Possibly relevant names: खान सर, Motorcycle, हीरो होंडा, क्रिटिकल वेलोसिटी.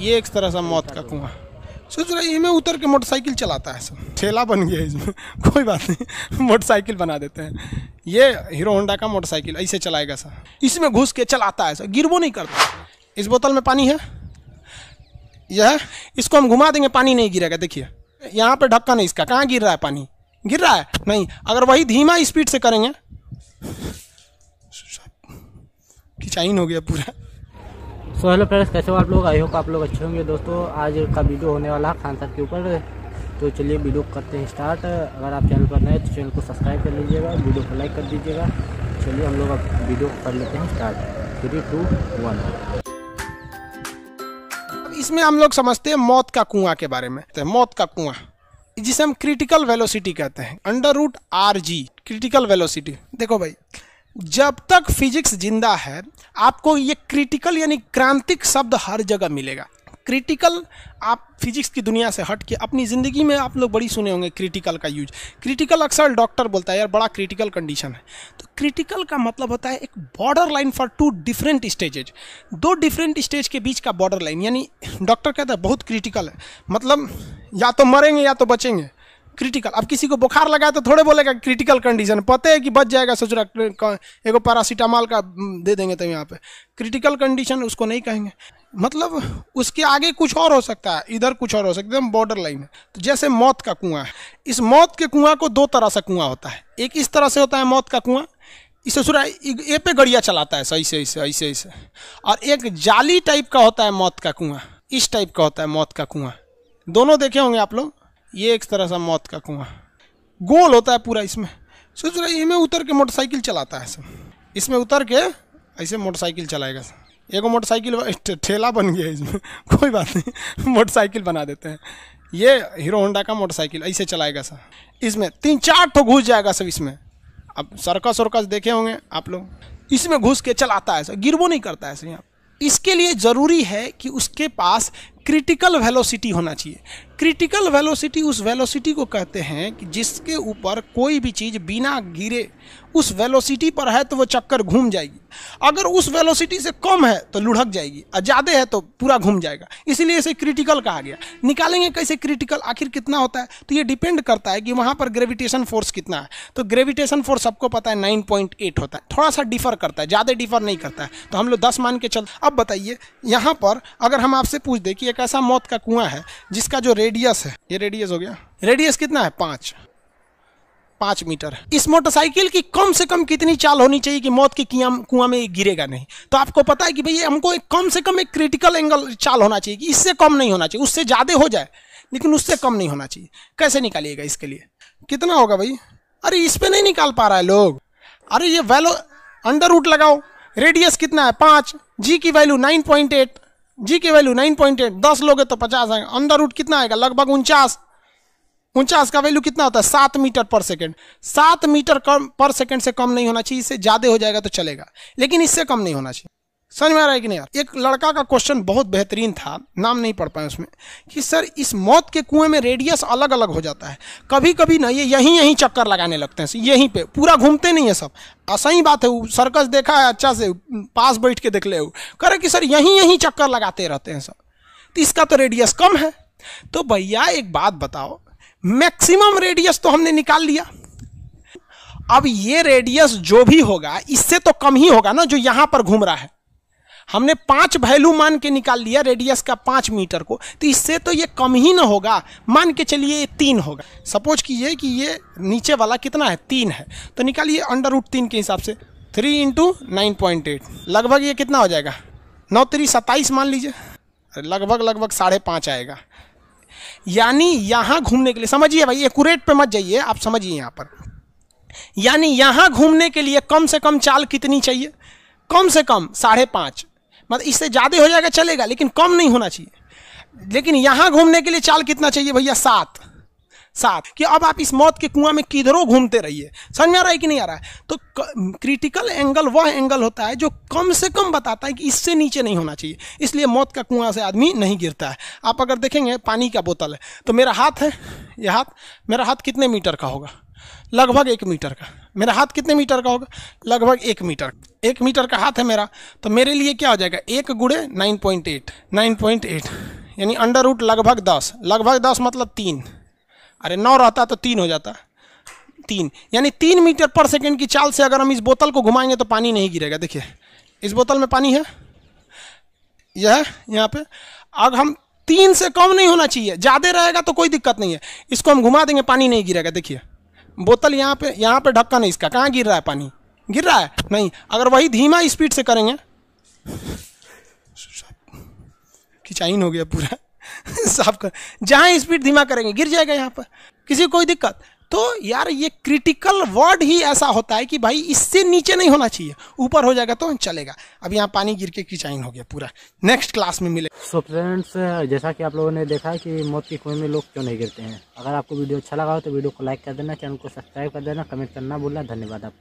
ये एक तरह से मौत का कुआं। सोच रहा इसमें उतर के मोटरसाइकिल चलाता है सब, ठेला बन गया इसमें, कोई बात नहीं मोटरसाइकिल बना देते हैं। ये हीरो होंडा का मोटरसाइकिल ऐसे चलाएगा सर, इसमें घुस के चलाता है सर, गिरबो नहीं करता। इस बोतल में पानी है, यह इसको हम घुमा देंगे पानी नहीं गिरेगा। देखिए यहाँ पर ढक्कन है इसका, कहाँ गिर रहा है पानी, गिर रहा है नहीं। अगर वही धीमा स्पीड से करेंगे, खिंचाइन हो गया पूरा। सो हेलो फ्रेंड्स, कैसे हो आप लोग, आई होप आप लोग अच्छे होंगे। दोस्तों आज का वीडियो होने वाला है खान साहब के ऊपर, तो चलिए वीडियो करते हैं स्टार्ट। अगर आप चैनल पर नए हैं तो चैनल को सब्सक्राइब कर लीजिएगा, वीडियो को लाइक कर दीजिएगा। चलिए हम लोग अब वीडियो कर लेते हैं स्टार्ट। 3, 2, 1। अब इसमें हम लोग समझते हैं मौत का कुआँ के बारे में। तो मौत का कुआँ जिसे हम क्रिटिकल वेलोसिटी कहते हैं, √RG क्रिटिकल वेलोसिटी। देखो भाई, जब तक फिजिक्स जिंदा है आपको ये क्रिटिकल यानी क्रांतिक शब्द हर जगह मिलेगा। क्रिटिकल, आप फिजिक्स की दुनिया से हट के अपनी ज़िंदगी में आप लोग बड़ी सुने होंगे क्रिटिकल का यूज। क्रिटिकल अक्सर डॉक्टर बोलता है यार बड़ा क्रिटिकल कंडीशन है। तो क्रिटिकल का मतलब होता है एक border line for 2 different stages, 2 different stage के बीच का बॉर्डर लाइन। यानी डॉक्टर कहता है बहुत क्रिटिकल है, मतलब या तो मरेंगे या तो बचेंगे, क्रिटिकल। अब किसी को बुखार लगाए तो थोड़े बोलेगा क्रिटिकल कंडीशन, पता है कि बच जाएगा, सोच रहा एगो पैरासीटामोल का दे देंगे। तो यहाँ पे क्रिटिकल कंडीशन उसको नहीं कहेंगे, मतलब उसके आगे कुछ और हो सकता है, इधर कुछ और हो सकता है, बॉर्डर लाइन है। तो जैसे मौत का कुआं है, इस मौत के कुआं को 2 तरह से कुआं होता है। एक इस तरह से होता है मौत का कुआं, इस ससुरा ए पे गड़िया चलाता है सही से ऐसे ऐसे ऐसे। और एक जाली टाइप का होता है मौत का कुआं, इस टाइप का होता है मौत का कुआं। दोनों देखे होंगे आप लोग। ये एक तरह सा मौत का कुआं गोल होता है पूरा। इसमें सोच रहा इसमें उतर के मोटरसाइकिल चलाता है सब, इसमें उतर के ऐसे मोटरसाइकिल चलाएगा सब। एगो मोटरसाइकिल ठेला बन गया इसमें, कोई बात नहीं मोटरसाइकिल बना देते हैं। ये हीरो होंडा का मोटरसाइकिल ऐसे चलाएगा सब, इसमें 3-4 ठो घुस जाएगा सब इसमें। अब सर्कस वर्कस देखे होंगे आप लोग, इसमें घुस के चलाता है सर, गिरबो नहीं करता है सर। यहाँ इसके लिए ज़रूरी है कि उसके पास क्रिटिकल वेलोसिटी होना चाहिए। क्रिटिकल वेलोसिटी उस वेलोसिटी को कहते हैं कि जिसके ऊपर कोई भी चीज़ बिना गिरे, उस वेलोसिटी पर है तो वो चक्कर घूम जाएगी। अगर उस वेलोसिटी से कम है तो लुढ़क जाएगी, और ज़्यादा है तो पूरा घूम जाएगा। इसीलिए इसे क्रिटिकल कहा गया। निकालेंगे कैसे क्रिटिकल, आखिर कितना होता है, तो ये डिपेंड करता है कि वहाँ पर ग्रेविटेशन फोर्स कितना है। तो ग्रेविटेशन फोर्स सबको पता है 9.8 होता है, थोड़ा सा डिफर करता है, ज़्यादा डिफर नहीं करता है, तो हम लोग 10 मान के चल। अब बताइए यहाँ पर अगर हम आपसे पूछ दें कि एक ऐसा मौत का कुआं है जिसका जो रेडियस है, ये रेडियस हो गया, रेडियस कितना है 5 मीटर। इस मोटरसाइकिल की कम से कम कितनी चाल होनी चाहिए कि मौत के कुआं में गिरेगा नहीं? तो आपको पता है कि भैया हमको कम से कम एक क्रिटिकल एंगल चाल होना चाहिए कि इससे कम नहीं होना चाहिए, उससे ज़्यादा हो जाए लेकिन उससे कम नहीं होना चाहिए। कैसे निकालिएगा इसके लिए, कितना होगा भाई? अरे इस पर नहीं निकाल पा रहा है लोग। अरे ये वैल्यू अंडररूट लगाओ, रेडियस कितना है 5, जी की वैल्यू 9.8, जी की वैल्यू 9.8, 10 लोगे तो 50 आएगा, अंडररूट कितना आएगा लगभग 49 का वैल्यू कितना होता है 7 मीटर पर सेकेंड। 7 मीटर पर सेकेंड से कम नहीं होना चाहिए, इससे ज़्यादा हो जाएगा तो चलेगा लेकिन इससे कम नहीं होना चाहिए। समझ में आ रहा है कि नहीं यार? एक लड़का का क्वेश्चन बहुत बेहतरीन था, नाम नहीं पढ़ पाए उसमें, कि सर इस मौत के कुएं में रेडियस अलग अलग हो जाता है, कभी कभी ना ये यहीं चक्कर लगाने लगते हैं, यहीं पे पूरा घूमते नहीं है सब। सही बात है, सर्कस देखा है अच्छा से, पास बैठ के देख ले, करे कि सर यहीं चक्कर लगाते रहते हैं सब, तो इसका तो रेडियस कम है। तो भैया एक बात बताओ, मैक्सिमम रेडियस तो हमने निकाल लिया, अब ये रेडियस जो भी होगा इससे तो कम ही होगा ना जो यहाँ पर घूम रहा है। हमने 5 वैल्यू मान के निकाल लिया रेडियस का 5 मीटर को, तो इससे तो ये कम ही ना होगा, मान के चलिए ये 3 होगा। सपोज कीजिए कि ये नीचे वाला कितना है 3 है, तो निकालिए अंडररूट 3 के हिसाब से, 3 × 9.8 लगभग ये कितना हो जाएगा 9×3 = 27 मान लीजिए, लगभग 5.5 आएगा। यानी यहाँ घूमने के लिए, समझिए भाई एक्यूरेट पे मत जाइए आप, समझिए यहाँ पर, यानी यहाँ घूमने के लिए कम से कम चाल कितनी चाहिए, कम से कम 5.5, मतलब इससे ज़्यादा हो जाएगा चलेगा लेकिन कम नहीं होना चाहिए। लेकिन यहाँ घूमने के लिए चाल कितना चाहिए भैया 7 कि अब आप इस मौत के कुआं में किधरों घूमते रहिए। समझ में आ रहा है कि नहीं आ रहा है? तो क्रिटिकल एंगल वह एंगल होता है जो कम से कम बताता है कि इससे नीचे नहीं होना चाहिए, इसलिए मौत का कुआं से आदमी नहीं गिरता है। आप अगर देखेंगे पानी का बोतल है, तो मेरा हाथ है, यह हाथ, मेरा हाथ कितने मीटर का होगा, लगभग 1 मीटर का। मेरा हाथ कितने मीटर का होगा, लगभग 1 मीटर। 1 मीटर का हाथ है मेरा, तो मेरे लिए क्या हो जाएगा 1 × 9.8, 9.8 यानी अंडर रूट लगभग 10 मतलब 3, अरे 9 रहता तो 3 हो जाता, 3 यानी 3 मीटर पर सेकेंड की चाल से अगर हम इस बोतल को घुमाएंगे तो पानी नहीं गिरेगा। देखिए इस बोतल में पानी है, यह है यहाँ पे। अब हम 3 से कम नहीं होना चाहिए, ज़्यादा रहेगा तो कोई दिक्कत नहीं है, इसको हम घुमा देंगे पानी नहीं गिरेगा। देखिए बोतल यहाँ पे ढक्कन है इसका, कहाँ गिर रहा है पानी, गिर रहा है नहीं। अगर वही धीमा स्पीड से करेंगे, खिंचाइन हो गया पूरा साफ कर, जहाँ स्पीड धीमा करेंगे गिर जाएगा यहाँ पर, किसी कोई दिक्कत। तो यार ये क्रिटिकल वर्ड ही ऐसा होता है कि भाई इससे नीचे नहीं होना चाहिए, ऊपर हो जाएगा तो चलेगा। अब यहाँ पानी गिर के किचाइन हो गया पूरा, नेक्स्ट क्लास में मिलेगा। सो फ्रेंड्स, जैसा कि आप लोगों ने देखा कि मौत की कुएं में लोग क्यों नहीं गिरते हैं। अगर आपको वीडियो अच्छा लगा हो तो वीडियो को लाइक कर देना, चैनल को सब्सक्राइब कर देना, कमेंट करना भूलना। धन्यवाद आपको।